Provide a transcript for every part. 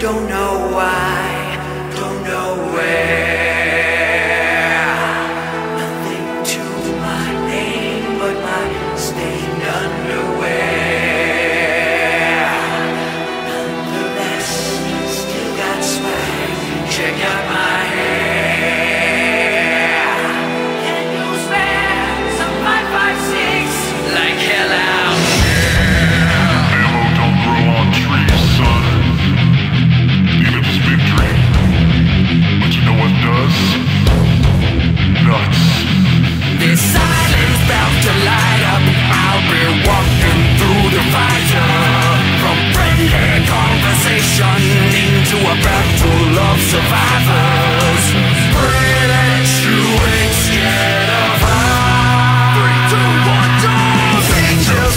Don't know why, don't know where. Nothing to my name but my stained underwear. Nonetheless, still got swag. Check out my hair. Can you spare some 556? Like hell out. Halo don't grow on trees, son. Even if it's been dreamed. But you know what does? Nuts. This island's bound to light up. I'll be walking through the fire. From friendly conversation into a battle of survivors. Pray that you ain't scared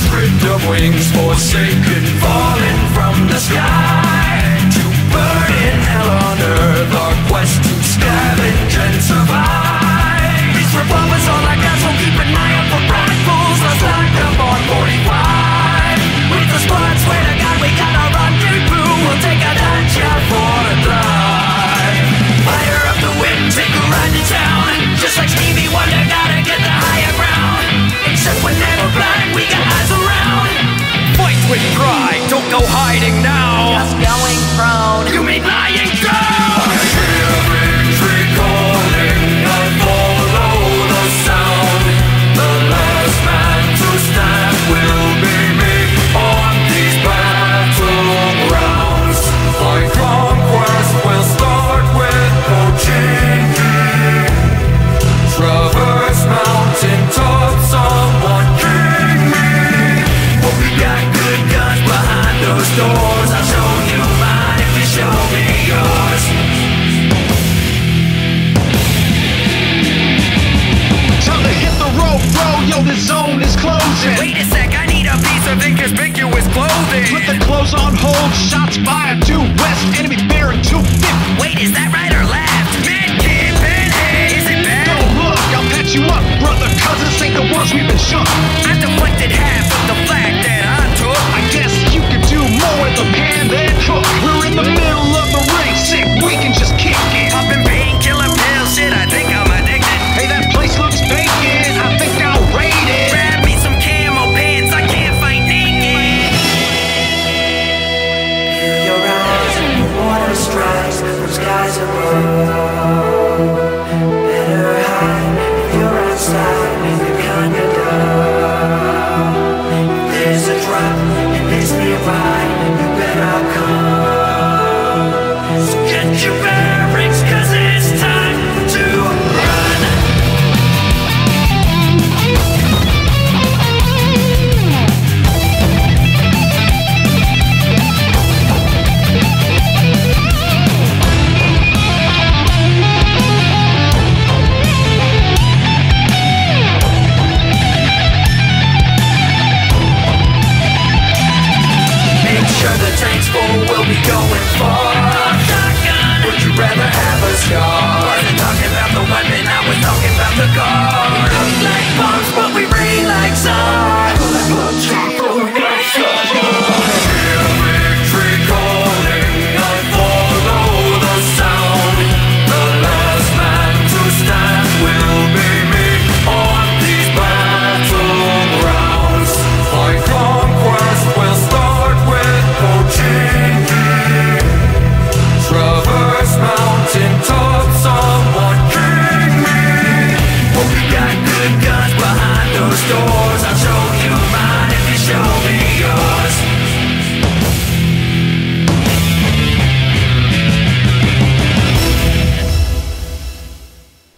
of us. 3, 2, 1. Angels spread their wings, forsaken, falling from the sky. To burn in hell on earth, our quest to scavenge and survive. These revolvers are like guys, we'll keep an eye out for radicals. Let's lock them on 45. With the squad, swear to God, we got our rendezvous. We'll take a lunch out for a drive. Fire up the wind, take a ride to town. Just like Stevie Wonder, gotta get the higher ground. Except we're never blind, we got eyes around. Fight with pride, don't go hiding now. Just going prone, you mean lying down. My hearing's recalling, I follow the sound. The last man to stand will be me on these battlegrounds. My conquest will start with Pochinki. Traverse mountain tops, someone king me. But we got good guns behind those doors. I'll show you mine if you show me yours. Time to hit the road, bro. Yo, the zone is closing. Wait a sec, I need a piece of inconspicuous clothing. Put the clothes on hold, shots fired to west. Enemy bearing 250. Wait, is that right or left? Man, kid, man, hey, is it bad? I'll patch you up, brother, cause this ain't the worst we've been shook. I deflected half of the flag that I took. I guess you could do more with a pan than cook. We're in the middle of the ring, sick, we can just kick it. I've been painkiller pill, shit, I think I'm addicted. Hey, that place looks vacant, I think I'll raid it. Grab me some camo pants, I can't fight naked. Feel your eyes, the water strikes from skies above. There's a drop and there's nearby. You better come. So get your bearings, cause it's time to run. We'll be going far. Shotgun. Would you rather have a scar? Wasn't talking about the weapon, I was talking about the guard. We look like bombs, but we read like stars. Hear victory calling, I follow the sound. The last man to stand will be me on these battlegrounds. My conquest will start with Pochinki. Traverse mountain tops, someone king me. But we got good guns behind those doors. I'll show you mine if you show me yours.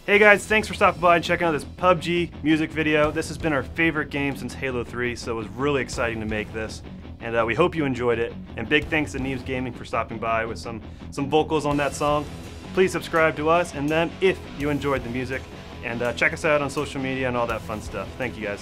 Hey guys, thanks for stopping by and checking out this PUBG music video. This has been our favorite game since Halo 3, so it was really exciting to make this. And we hope you enjoyed it. And big thanks to Neebs Gaming for stopping by with some vocals on that song. Please subscribe to us and them if you enjoyed the music. And check us out on social media and all that fun stuff. Thank you guys.